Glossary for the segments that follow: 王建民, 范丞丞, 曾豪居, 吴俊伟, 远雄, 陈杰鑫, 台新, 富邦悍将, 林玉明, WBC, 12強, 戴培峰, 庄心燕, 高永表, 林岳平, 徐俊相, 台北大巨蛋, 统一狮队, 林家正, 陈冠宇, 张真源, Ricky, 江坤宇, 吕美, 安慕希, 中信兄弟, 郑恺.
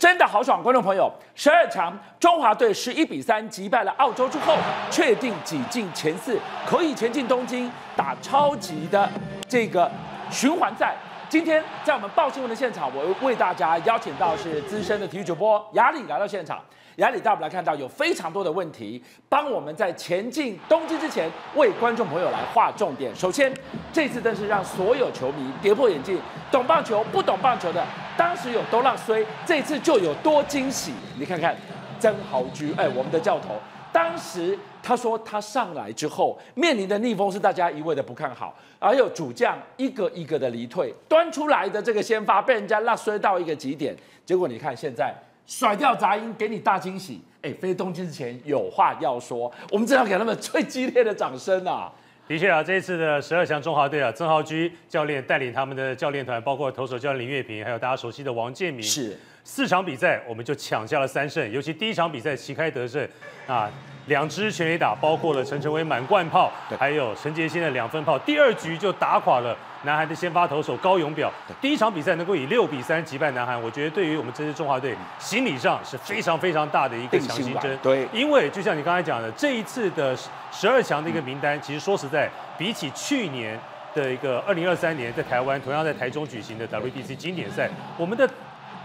真的好爽，观众朋友！12强中华队11-3击败了澳洲之后，确定挤进前4，可以前进东京打超级的这个循环赛。今天在我们报新闻的现场，我为大家邀请到是资深的体育主播雅礼来到现场。雅礼带我们来看到有非常多的问题，帮我们在前进东京之前为观众朋友来划重点。首先，这次真是让所有球迷跌破眼镜，懂棒球不懂棒球的，当时有多让衰，这次就有多惊喜。你看看曾豪居，我们的教头。 当时他说，他上来之后面临的逆风是大家一味的不看好，还有主将一个一个的离退，端出来的这个先发被人家落衰到一个极点。结果你看现在甩掉杂音，给你大惊喜。飞东京之前有话要说，我们正要给他们最激烈的掌声啊！ 的确啊，这一次的12强中华队啊，曾豪居教练带领他们的教练团，包括投手教练林岳平，还有大家熟悉的王建民，是4场比赛我们就抢下了3胜，尤其第1场比赛旗开得胜啊，2支全垒打，包括了陈威满贯炮，还有陈杰鑫的2分炮，第2局就打垮了南韩的先发投手高永表。第1场比赛能够以6-3击败南韩，我觉得对于我们这支中华队心理上是非常非常大的一个强心针。对，因为就像你刚才讲的，这一次的12强的一个名单，其实说实在。 比起去年的一个2023年在台湾同样在台中举行的 WBC 经典赛，我们的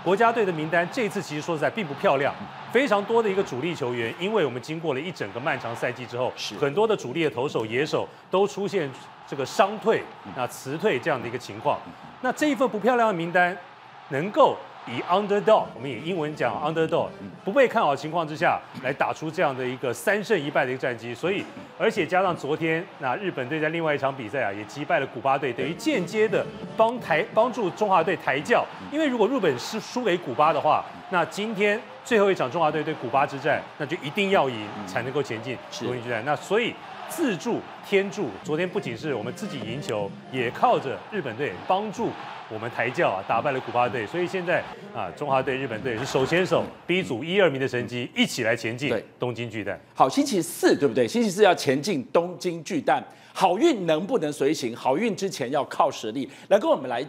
国家队的名单这一次其实说实在并不漂亮，非常多的一个主力球员，因为我们经过了一整个漫长赛季之后，很多的主力的投手、野手都出现这个伤退、那辞退这样的一个情况。那这一份不漂亮的名单，能够以 underdog， 我们以英文讲 underdog， 不被看好的情况之下，来打出这样的一个3胜1败的一个战绩，所以。 而且加上昨天，那日本队在另外1场比赛啊，也击败了古巴队，等于间接的帮助中华队抬轿。因为如果日本是输给古巴的话，那今天最后1场中华队对古巴之战，那就一定要赢才能够前进东京之战。那所以自助天助，昨天不仅是我们自己赢球，也靠着日本队帮助。 我们抬轿啊，打败了古巴队，所以现在啊，中华队、日本队是手牵手，B 组1、2名的成绩一起来前进东京巨蛋。好，星期4对不对？星期4要前进东京巨蛋，好运能不能随行？好运之前要靠实力。来跟我们来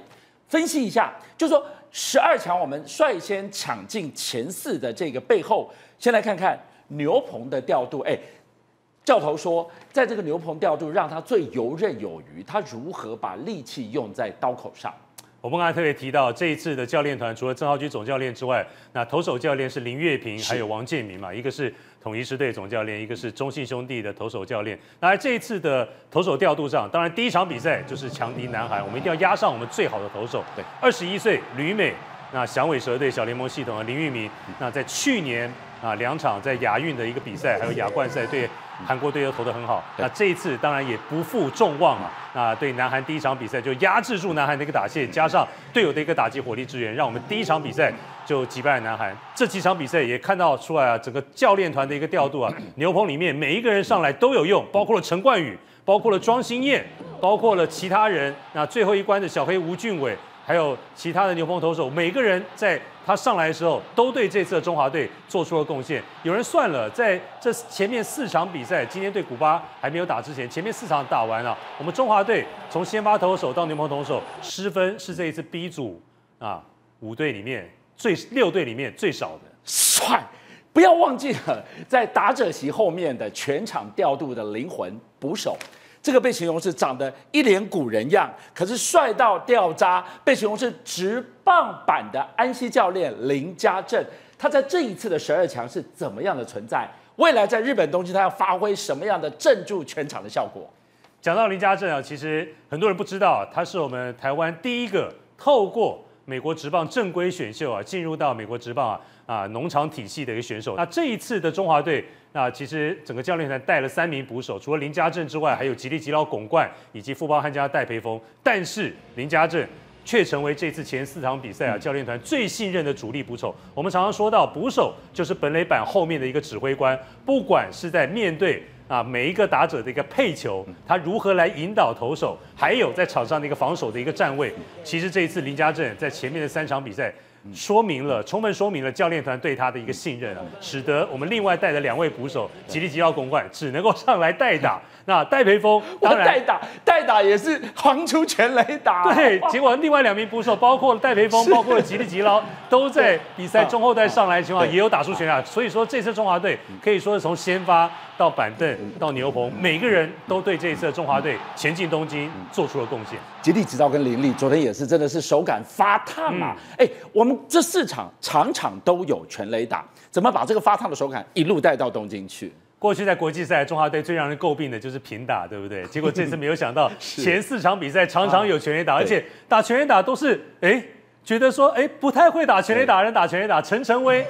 分析一下，就是说12强我们率先抢进前4的这个背后，先来看看牛棚的调度。教头说，在这个牛棚调度让他最游刃有余，他如何把力气用在刀口上？ 我们刚才特别提到，这一次的教练团除了曾豪居总教练之外，那投手教练是林岳平，还有王建民嘛，一个是统一狮队总教练，一个是中信兄弟的投手教练。那这一次的投手调度上，当然第1场比赛就是强敌南韩，我们一定要压上我们最好的投手。对，21岁吕美，那响尾蛇队小联盟系统的林玉明，那在去年啊2场在亚运的一个比赛，还有亚冠赛对。 韩国队又投得很好，那这一次当然也不负众望啊！那对南韩第1场比赛就压制住南韩的一个打线，加上队友的一个打击火力支援，让我们第1场比赛就击败了南韩。这几场比赛也看到出来啊，整个教练团的一个调度啊，牛棚里面每一个人上来都有用，包括了陈冠宇，包括了庄心燕，包括了其他人。那最后一关的小黑吴俊伟，还有其他的牛棚投手，每个人在。 他上来的时候，都对这次的中华队做出了贡献。有人算了，在这前面4场比赛，今天对古巴还没有打之前，前面4场打完了，我们中华队从先发投手到牛棚投手失分是这一次 B 组啊5队里面6队里面最少的。帅，不要忘记了，在打者席后面的全场调度的灵魂捕手。 这个被形容是长得一脸古人样，可是帅到掉渣，被形容是直棒版的安西教练林家正。他在这一次的12强是怎么样的存在？未来在日本东京，他要发挥什么样的镇住全场的效果？讲到林家正啊，其实很多人不知道，他是我们台湾第1个透过美国职棒正规选秀啊，进入到美国职棒啊农场体系的一个选手。那这一次的中华队。 那其实整个教练团带了3名捕手，除了林家正之外，还有吉力吉捞巩冠以及富邦悍将戴培峰。但是林家正却成为这次前4场比赛啊教练团最信任的主力捕手。我们常常说到，捕手就是本垒板后面的一个指挥官，不管是在面对啊每一个打者的一个配球，他如何来引导投手，还有在场上的一个防守的一个站位。其实这一次林家正在前面的3场比赛。说明了，充分说明了教练团对他的一个信任啊，使得我们另外带的2位捕手吉力吉奥公馆只能够上来代打。那戴培峰当然代打也是行出全垒打，对，结果另外2名捕手包括戴培峰，包括吉力吉捞都在比赛中后段上来的情况也有打出全垒打，所以说这次中华队可以说是从先发到板凳到牛棚，每个人都对这一次的中华队前进东京做出了贡献。吉力吉捞跟林立昨天也是真的是手感发烫啊！哎，我们这4场场场都有全垒打，怎么把这个发烫的手感一路带到东京去？过去在国际赛，中华队最让人诟病的就是平打，对不对？结果这次没有想到，前4场比赛场场有全垒打，而且打全垒打都是觉得说不太会打全垒打人打全垒打。陈晨威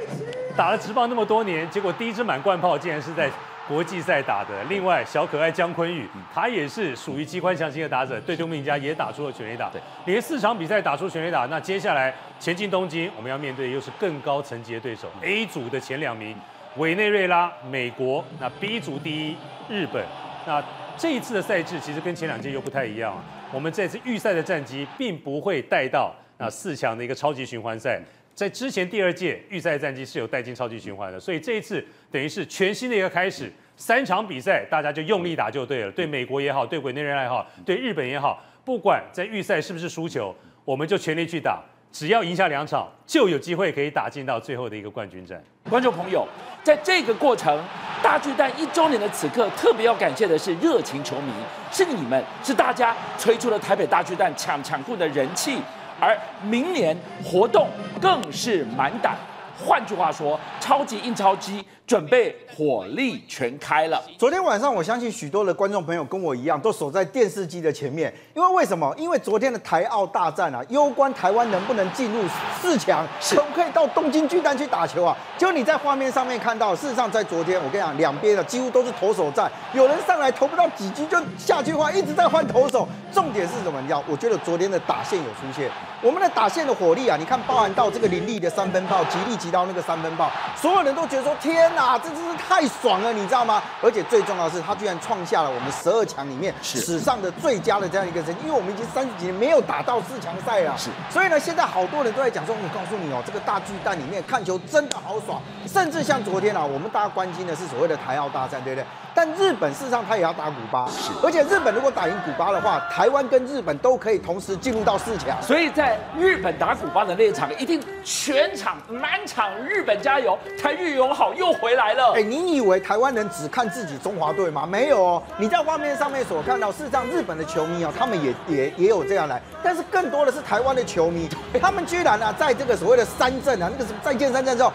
打了职棒那么多年，结果第一支满贯炮竟然是在国际赛打的。另外，小可爱江坤宇，他也是属于机关枪型的打者，对东明家也打出了全垒打，连4场比赛打出全垒打。那接下来前进东京，我们要面对又是更高层级的对手 ，A 组的前2名，委内瑞拉、美国；那 B 组第1，日本。那这一次的赛制其实跟前2届又不太一样啊，我们这次预赛的战绩并不会带到那4强的一个超级循环赛。在之前第2届预赛战绩是有带进超级循环的，所以这一次等于是全新的一个开始。3场比赛大家就用力打就对了，对美国也好，对委内瑞拉也好，对日本也好，不管在预赛是不是输球，我们就全力去打，只要赢下2场，就有机会可以打进到最后的一个冠军战。观众朋友，在这个过程，大巨蛋1周年的此刻，特别要感谢的是热情球迷，是你们，是大家催出了台北大巨蛋抢固的人气。而明年活动更是满档，换句话说，超级印钞机准备火力全开了。昨天晚上，我相信许多的观众朋友跟我一样，都守在电视机的前面，因为什么？因为昨天的台澳大战啊，攸关台湾能不能进入4强，可不可以到东京巨蛋去打球啊？就你在画面上面看到，事实上在昨天，我跟你讲，两边的几乎都是投手战，有人上来投不到几局就下去的话，一直在换投手。重点是什么？你知道，我觉得昨天的打线有出现，我们的打线的火力啊，你看包含到这个林立的3分炮，吉力吉到那个3分炮，所有人都觉得说天哪，这真是太爽了，你知道吗？而且最重要的是，他居然创下了我们12强里面史上的最佳的这样一个成绩，因为我们已经30几年没有打到4强赛了，所以呢，现在好多人都在讲说，我告诉你哦，这个大巨蛋里面看球真的好爽，甚至像昨天啊，我们大家关心的是所谓的台澳大战，对不对？但日本事实上他也要打古巴，而且日本如果打赢古巴的话，台湾跟日本都可以同时进入到4强。所以在日本打古巴的那一场，一定全场满场日本加油，台日友好又回来了。你以为台湾人只看自己中华队吗？没有哦，你在画面上面所看到，事实上日本的球迷哦，他们也有这样来，但是更多的是台湾的球迷，他们居然啊，在这个所谓的3振啊，那个什么再见3振之后，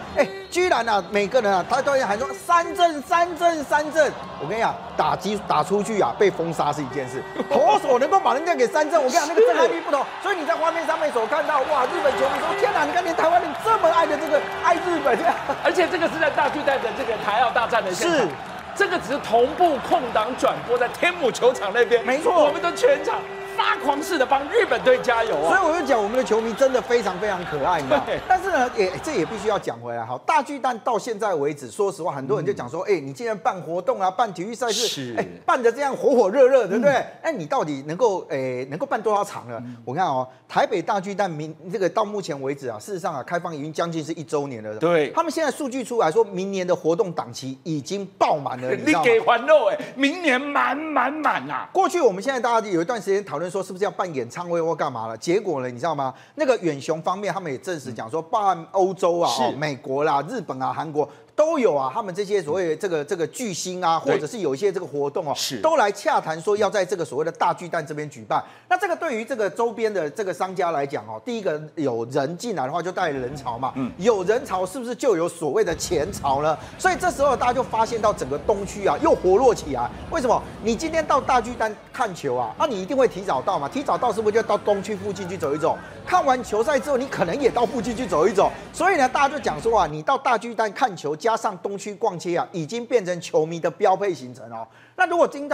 居然啊，每个人啊，他都要喊说3振。我跟你讲，打出去啊，被封杀是一件事，投手能够把人家给3振，我跟你讲，那个震撼力不同。所以你在画面上面所看到，哇，日本球迷说天哪，你看连台湾人这么爱的这个爱日本，而且这个是在大巨蛋的这个台澳大战的现场。是，这个只是同步空档转播在天母球场那边，没错，我们的全场发狂式的帮日本队加油啊！所以我就讲，我们的球迷真的非常非常可爱，你知道。但是呢，这也必须要讲回来，好，大巨蛋到现在为止，说实话，很多人就讲说，你既然办活动啊，办体育赛事，办得这样火火热热，对不对？你到底能够办多少场呢？我看哦，台北大巨蛋这个到目前为止啊，事实上啊，开放已经将近是1周年了。对，他们现在数据出来说，明年的活动档期已经爆满了，你给还肉明年满啊！过去我们现在大家有一段时间讨论说是不是要办演唱会或干嘛了？结果呢，你知道吗？那个远雄方面，他们也证实讲说，办欧洲啊、美国啦、日本啊、韩国都有啊，他们这些所谓这个巨星啊，或者是有一些这个活动哦，都来洽谈说要在这个所谓的大巨蛋这边举办。那这个对于这个周边的这个商家来讲哦，第一个有人进来的话就带人潮嘛，有人潮是不是就有所谓的钱潮呢？所以这时候大家就发现到整个东区啊又活络起来。为什么？你今天到大巨蛋看球啊，那你一定会提早到嘛？提早到是不是就到东区附近去走一走？看完球赛之后，你可能也到附近去走一走。所以呢，大家就讲说啊，你到大巨蛋看球，加上东区逛街啊，已经变成球迷的标配行程哦。那如果经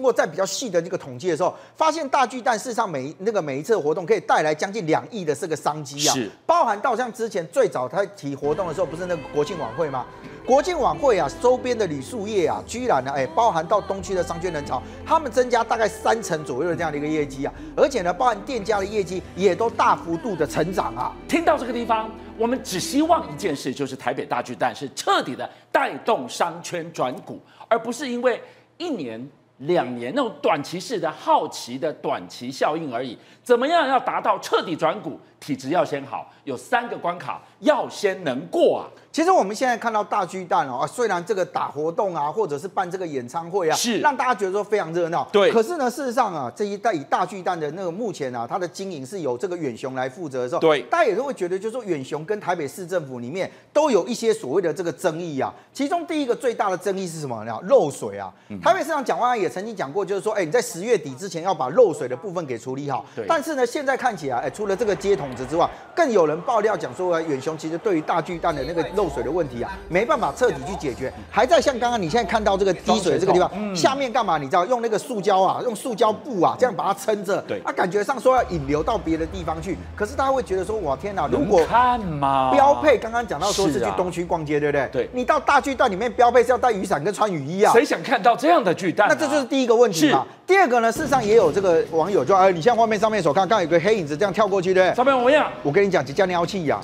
过再比较细的这个统计的时候，发现大巨蛋事实上每一次活动可以带来将近2亿的这个商机啊，包含到像之前最早他提活动的时候，不是那个国庆晚会吗？国庆晚会啊，周边的旅宿业啊，居然呢，包含到东区的商圈人潮，他们增加大概30%左右的这样的一个业绩啊，而且呢，包含店家的业绩也都大幅度的成长啊。听到这个地方，我们只希望一件事，就是台北大巨蛋是彻底的带动商圈转股，而不是因为一年。 2年那种短期式的好奇的短期效应而已，怎么样要达到彻底转股？体质要先好，有3个关卡要先能过啊。其实我们现在看到大巨蛋哦，虽然这个打活动啊，或者是办这个演唱会啊，是让大家觉得说非常热闹。对，可是呢，事实上啊，这一代以大巨蛋的那个目前啊，它的经营是由这个远雄来负责的时候，对，大家也都会觉得，就是说远雄跟台北市政府里面都有一些所谓的这个争议啊。其中第一个最大的争议是什么呢？漏水啊。台北市长蒋万安也曾经讲过，就是说，你在10月底之前要把漏水的部分给处理好。对，但是呢，现在看起来，除了这个接筒子之外，更有人爆料讲说，远雄其实对于大巨蛋的那个漏水的问题啊，没办法彻底去解决，还在像刚刚你现在看到这个滴水这个地方，下面干嘛？你知道用那个塑胶啊，用塑胶布啊，这样把它撑着，对，啊，感觉上说要引流到别的地方去，可是大家会觉得说，哇天哪，如果看嘛，标配刚刚讲到说是去东区逛街，对不对？对，你到大巨蛋里面标配是要带雨伞跟穿雨衣啊，谁想看到这样的巨蛋？那这就是第一个问题嘛。第二个呢，事实上也有这个网友就你像画面上面所看，刚刚有个黑影子这样跳过去，对不对？上面我一样，我跟你讲，这叫尿气呀。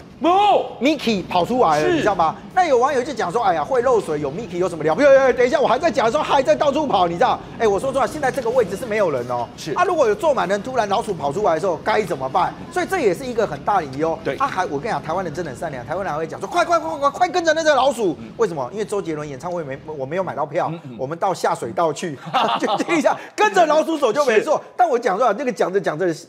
Mickey 跑出来了，你知道吗？那有网友就讲说，哎呀，会漏水有 Mickey 有什么了不起？等一下，我还在讲的时候还在到处跑，你知道？我说现在这个位置是没有人哦。是啊，如果有坐满人，突然老鼠跑出来的时候该怎么办？所以这也是一个很大的隐忧。对，我跟你讲，台湾人真的很善良，台湾人还会讲说，快跟着那个老鼠。为什么？因为周杰伦演唱会我没有买到票，我们到下水道去。就听一下，跟着老鼠手就没错。但我讲说那个讲着，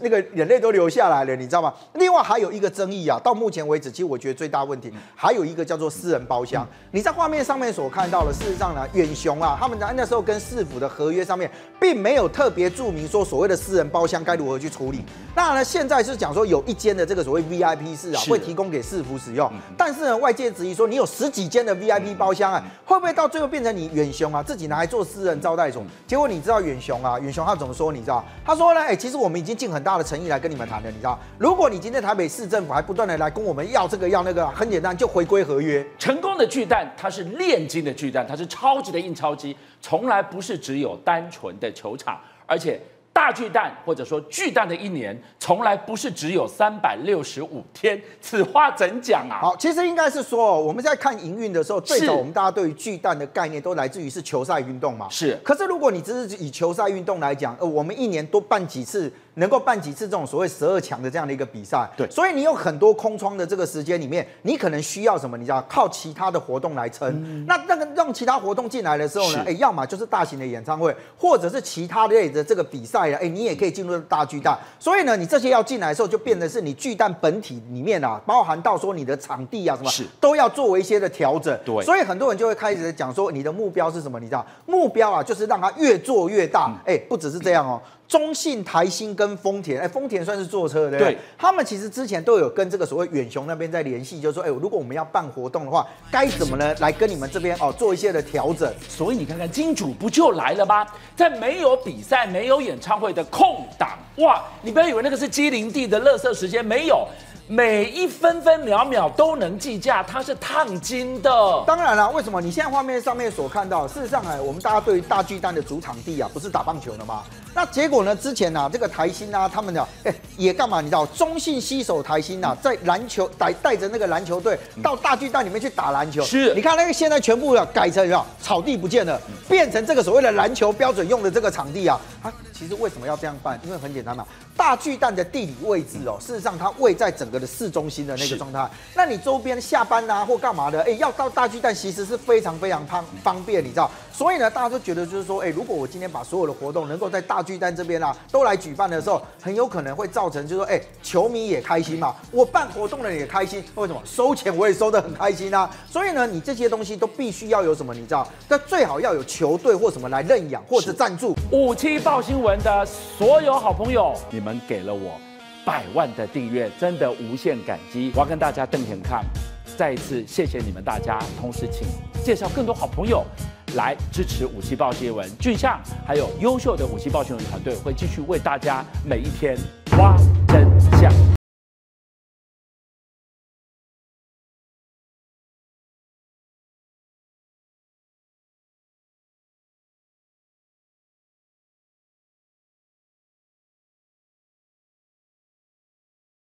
那个眼泪都流下来了，你知道吗？另外还有一个争议啊，到目前为止，其实我觉得最大问题还有一个叫做私人包厢。你在画面上面所看到的，事实上呢，远雄啊，他们那时候跟市府的合约上面，并没有特别注明说所谓的私人包厢该如何去处理。那呢，现在是讲说有一间的这个所谓 VIP 室啊，会提供给市府使用。但是呢，外界质疑说你有10几间的 VIP 包厢啊，会不会到最后变成你远雄啊自己拿来做私人招待所？结果你知道远雄他怎么说？你知道？他说呢，其实我们已经尽很大的诚意来跟你们谈了，你知道？如果你今天台北市政府还不断的来跟我们要这个要那个，很简单，就回归合约。成功的巨蛋，它是炼金的巨蛋，它是超级的印钞机，从来不是只有单纯的球场，而且。大巨蛋或者说巨蛋的一年，从来不是只有365天。此话怎讲啊？好，其实应该是说，我们在看营运的时候，最早我们大家对于巨蛋的概念都来自于是球赛运动嘛。是。可是如果你只是以球赛运动来讲，我们一年多办几次，能够办几次这种所谓12强的这样的一个比赛。对。所以你有很多空窗的这个时间里面，你可能需要什么？你知道，靠其他的活动来撑。那个用其他活动进来的时候呢，要么就是大型的演唱会，或者是其他类的这个比赛。你也可以进入大巨蛋，所以呢，你这些要进来的时候，就变成是你巨蛋本体里面啊，包含到说你的场地啊什么，都要作为一些的调整。对，所以很多人就会开始讲说，你的目标是什么？你知道，目标啊，就是让它越做越大。不只是这样哦。中信、台新跟丰田，丰田算是坐车的，对，他们其实之前都有跟这个所谓远雄那边在联系，就是说，如果我们要办活动的话，该怎么呢？来跟你们这边做一些的调整。所以你看看金主不就来了吗？在没有比赛、没有演唱会的空档，哇，你不要以为那个是机灵地的垃圾时间，没有。每一分分秒秒都能计价，它是烫金的。当然啦，为什么你现在画面上面所看到，事实上我们大家对于大巨蛋的主场地啊，不是打棒球的吗？那结果呢？之前啊，这个台新啊，他们的也干嘛？你知道，中信携手台新啊，在篮球带着那个篮球队到大巨蛋里面去打篮球。是，你看那个现在全部改成草地不见了，变成这个所谓的篮球标准用的这个场地啊。其实为什么要这样办？因为很简单嘛，大巨蛋的地理位置事实上它位在整个。的市中心的那个状态，那你周边下班啊或干嘛的，要到大巨蛋其实是非常非常方便，你知道？所以呢，大家都觉得就是说，如果我今天把所有的活动能够在大巨蛋这边啊都来举办的时候，很有可能会造成就是说，球迷也开心嘛，我办活动的人也开心，为什么？收钱我也收得很开心啊。所以呢，你这些东西都必须要有什么，你知道？但最好要有球队或什么来认养或者赞助。57报新闻的所有好朋友，你们给了我。100万的订阅，真的无限感激！我要跟大家瞪眼看，再一次谢谢你们大家，同时请介绍更多好朋友来支持57报新闻。俊相还有优秀的57报新闻团队会继续为大家每一天挖真相。